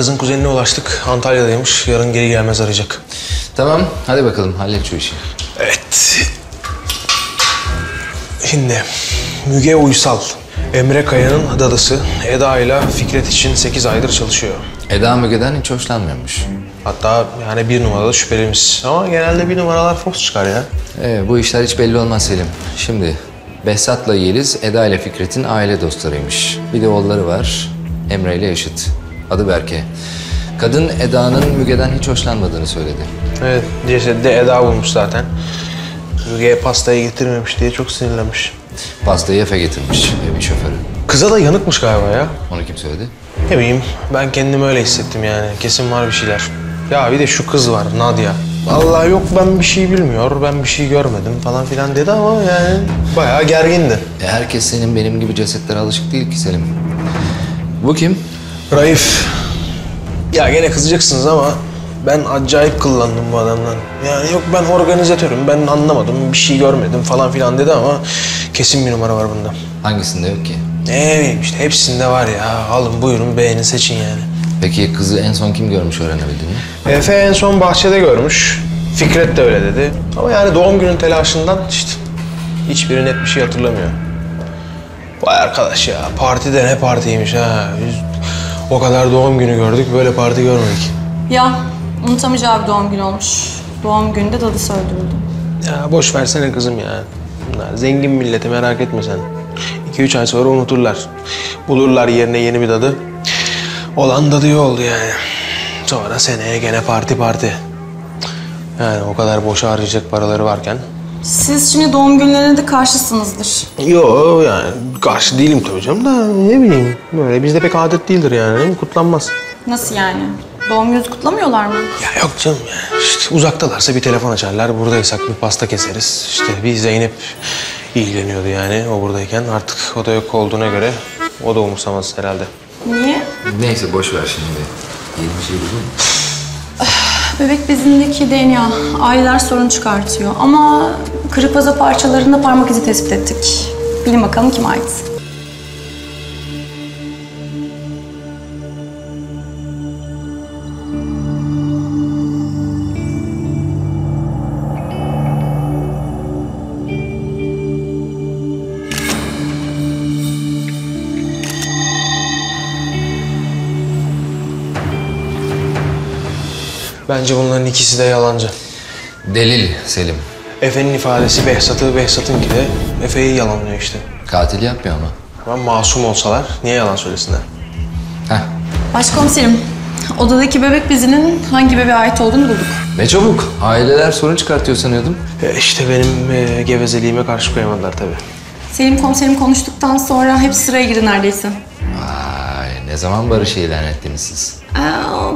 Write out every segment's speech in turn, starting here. Kızın kuzenine ulaştık. Antalya'daymış. Yarın geri gelmez arayacak. Tamam. Hadi bakalım. Hallet şu işi. Evet. Şimdi Müge Uysal, Emre Kaya'nın dadısı, Eda ile Fikret için 8 aydır çalışıyor. Eda Müge'den hiç hoşlanmıyormuş. Hatta yani 1 numarada şüphelimiz. Ama genelde 1 numaralar fos çıkar ya. Bu işler hiç belli olmaz Selim. Şimdi Behzat'la Yeliz, Eda ile Fikret'in aile dostlarıymış. Bir de oğulları var, Emre ile Yaşıt. Adı Berke. Kadın Eda'nın Müge'den hiç hoşlanmadığını söyledi. Evet, cesedi Eda bulmuş zaten. Müge'ye pastayı getirmemiş diye çok sinirlenmiş. Pastayı Efe getirmiş, evin şoförü. Kıza da yanıkmış galiba ya. Onu kim söyledi? Ne bileyim, ben kendimi öyle hissettim yani. Kesin var bir şeyler. Ya bir de şu kız var, Nadia. Vallahi yok ben bir şey bilmiyor, ben bir şey görmedim falan filan dedi ama yani bayağı gergindi. Herkes senin benim gibi cesetlere alışık değil ki Selim. Bu kim? Raif. Ya gene kızacaksınız ama ben acayip kıllandım bu adamdan. Yani yok ben organizatörüm, ben anlamadım, bir şey görmedim falan filan dedi ama kesin 1 numara var bunda. Hangisinde yok ki? Ne bileyim işte hepsinde var ya. Alın buyurun beğenin seçin yani. Peki kızı en son kim görmüş öğrenebildin mi? Efe en son bahçede görmüş. Fikret de öyle dedi. Ama yani doğum günün telaşından işte hiçbiri net bir şey hatırlamıyor. Vay arkadaş ya partide ne partiymiş ha. O kadar doğum günü gördük böyle parti görmedik. Ya unutamayacağı bir doğum günü olmuş. Doğum gününde dadısı öldürüldü. Ya boş versene kızım ya. Bunlar zengin milleti merak etme sen. 2-3 ay sonra unuturlar. Bulurlar yerine yeni bir dadı. Olan da diyor oldu yani. Sonra seneye gene parti. Yani o kadar boşa harcayacak paraları varken. Siz şimdi doğum günlerine de karşısınızdır. Yok yani karşı değilim tabii canım da ne bileyim. Böyle bizde pek adet değildir yani. Kutlanmaz. Nasıl yani? Doğum günü kutlamıyorlar mı? Ya yok canım ya. İşte uzaktalarsa bir telefon açarlar. Buradaysak bir pasta keseriz. İşte bir Zeynep ilgileniyordu yani o buradayken. Artık o da yok olduğuna göre o da umursamaz herhalde. Niye? Neyse boş ver şimdi. Yeni bir şey buldun mu? Bebek bezindeki DNA aileler sorun çıkartıyor ama kırık vazo parçalarında parmak izi tespit ettik. Bilin bakalım kime ait? Bence bunların ikisi de yalancı. Delil Selim. Efe'nin ifadesi Behzat'ı, Behzat'ınki de Efe'yi yalanlıyor işte. Katil yapmıyor ama. Ama masum olsalar niye yalan söylesinler? Heh. Başkomiserim, odadaki bebek bezinin hangi bebeğe ait olduğunu bulduk. Ne çabuk. Aileler sorun çıkartıyor sanıyordum. İşte benim gevezeliğime karşı koyamadılar tabii. Selim komiserim konuştuktan sonra hep sıraya girdi neredeyse. Ne zaman Barış'ı ilan ettiniz siz?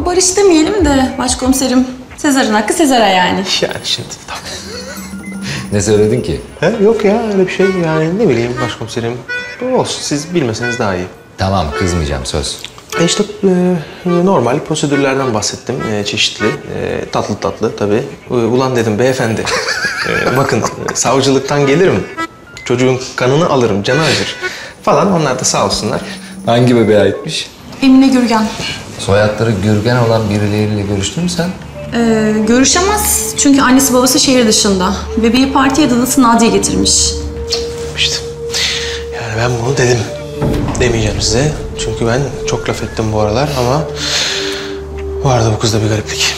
Barış demeyelim de başkomiserim. Sezar'ın hakkı Sezar'a yani. Yani şimdi tamam. Ne söyledin ki? Yok ya öyle bir şey yani ne bileyim başkomiserim. Olsun siz bilmeseniz daha iyi. Tamam kızmayacağım söz. İşte normal prosedürlerden bahsettim çeşitli. Tatlı tabii. Ulan dedim beyefendi. Bakın savcılıktan gelirim. Çocuğun kanını alırım canı acır. Falan onlar da sağ olsunlar. Hangi bebeğe aitmiş? Emine Gürgen. Soyadları Gürgen olan birileriyle görüştün mü sen? Görüşemez. Çünkü annesi babası şehir dışında. Bebeği partiye dadısı Nadia getirmiş. İşte. Yani ben bunu dedim. Demeyeceğim size. Çünkü ben çok laf ettim bu aralar ama... vardı bu kızda bir gariplik.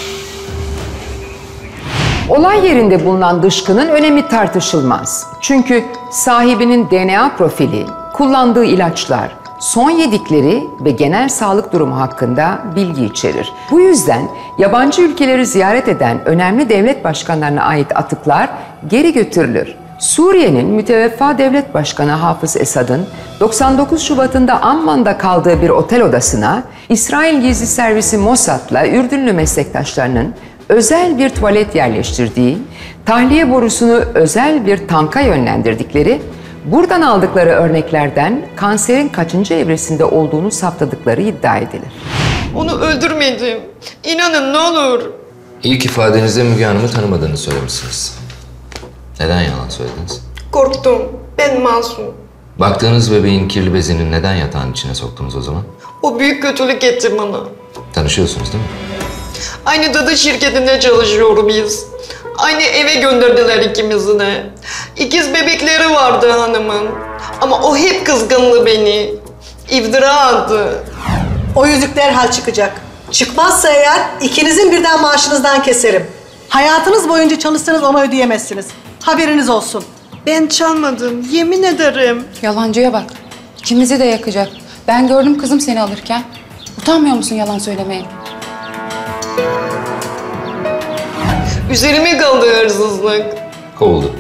Olay yerinde bulunan dışkının önemi tartışılmaz. Çünkü sahibinin DNA profili, kullandığı ilaçlar... son yedikleri ve genel sağlık durumu hakkında bilgi içerir. Bu yüzden yabancı ülkeleri ziyaret eden önemli devlet başkanlarına ait atıklar geri götürülür. Suriye'nin müteveffa devlet başkanı Hafız Esad'ın 99 Şubat'ında Amman'da kaldığı bir otel odasına İsrail Gizli Servisi Mossad'la Ürdünlü meslektaşlarının özel bir tuvalet yerleştirdiği, tahliye borusunu özel bir tanka yönlendirdikleri, buradan aldıkları örneklerden kanserin kaçıncı evresinde olduğunu saptadıkları iddia edilir. Onu öldürmedim. İnanın ne olur. İlk ifadenizde Müge Hanım'ı tanımadığını söylemişsiniz. Neden yalan söylediniz? Korktum. Ben masum. Baktığınız bebeğin kirli bezini neden yatağın içine soktunuz o zaman? O büyük kötülük etti bana. Tanışıyorsunuz değil mi? Aynı dadı şirketinde çalışıyor biz. Aynı eve gönderdiler ikimizi de. İkiz bebekleri vardı hanımın. Ama o hep kızgındı beni. İftira attı. O yüzük derhal çıkacak. Çıkmazsa eğer ikinizin birden maaşınızdan keserim. Hayatınız boyunca çalışsanız onu ödeyemezsiniz. Haberiniz olsun. Ben çalmadım, yemin ederim. Yalancıya bak. İkimizi de yakacak. Ben gördüm kızım seni alırken. Utanmıyor musun yalan söylemeye? Üzerime kaldı hırsızlık. Kovuldum.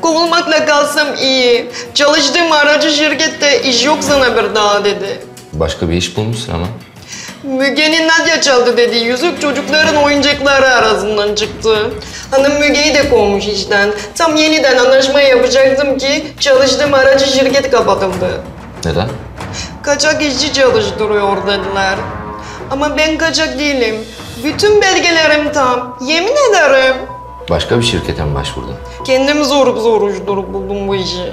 Kovulmakla kalsam iyi. Çalıştığım aracı şirkette iş yok sana bir daha dedi. Başka bir iş bulmuşsun ama. Müge'nin Nadia çaldı dediği yüzük çocukların oyuncakları arasından çıktı. Hanım Müge'yi de kovmuş işten. Tam yeniden anlaşma yapacaktım ki çalıştığım aracı şirket kapatıldı. Neden? Kaçak işçi çalıştırıyor dediler. Ama ben kaçak değilim. Bütün belgelerim tam. Yemin ederim. Başka bir şirkete mi başvurdun? Kendimi zor uyuşturup buldum bu işi.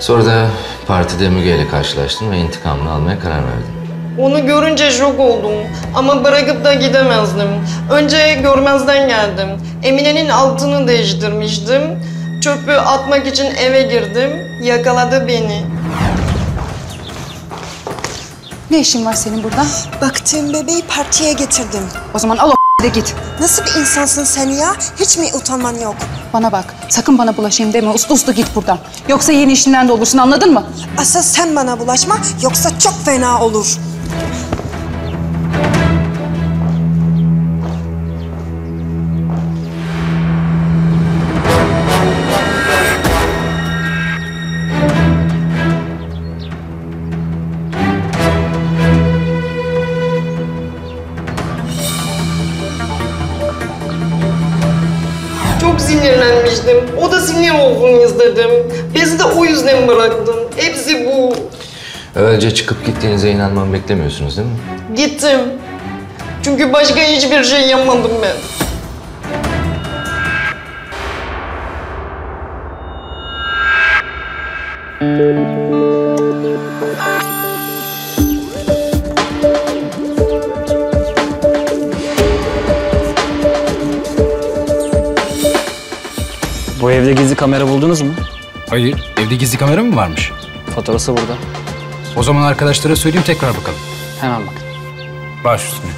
Sonra da partide Müge ile karşılaştın ve intikamını almaya karar verdin. Onu görünce şok oldum ama bırakıp da gidemezdim. Önce görmezden geldim. Emine'nin altını değiştirmiştim. Çöpü atmak için eve girdim. Yakaladı beni. Ne işin var senin burada? Baktığım bebeği partiye getirdim. O zaman al o de git. Nasıl bir insansın sen ya? Hiç mi utanman yok? Bana bak, sakın bana bulaşayım deme. Uslu uslu git buradan. Yoksa yeni işinden de olursun, anladın mı? Asıl sen bana bulaşma, yoksa çok fena olur. Çok sinirlenmiştim. O da sinir olduğunu izledim. Bizi de o yüzden bıraktım. Hepsi bu. Öylece çıkıp gittiğinize inanmamı beklemiyorsunuz değil mi? Gittim. Çünkü başka hiçbir şey yapmadım ben. Bu evde gizli kamera buldunuz mu? Hayır. Evde gizli kamera mı varmış? Fotoğrafı burada. O zaman arkadaşlara söyleyeyim, tekrar bakalım. Hemen bakın. Baş üstüne.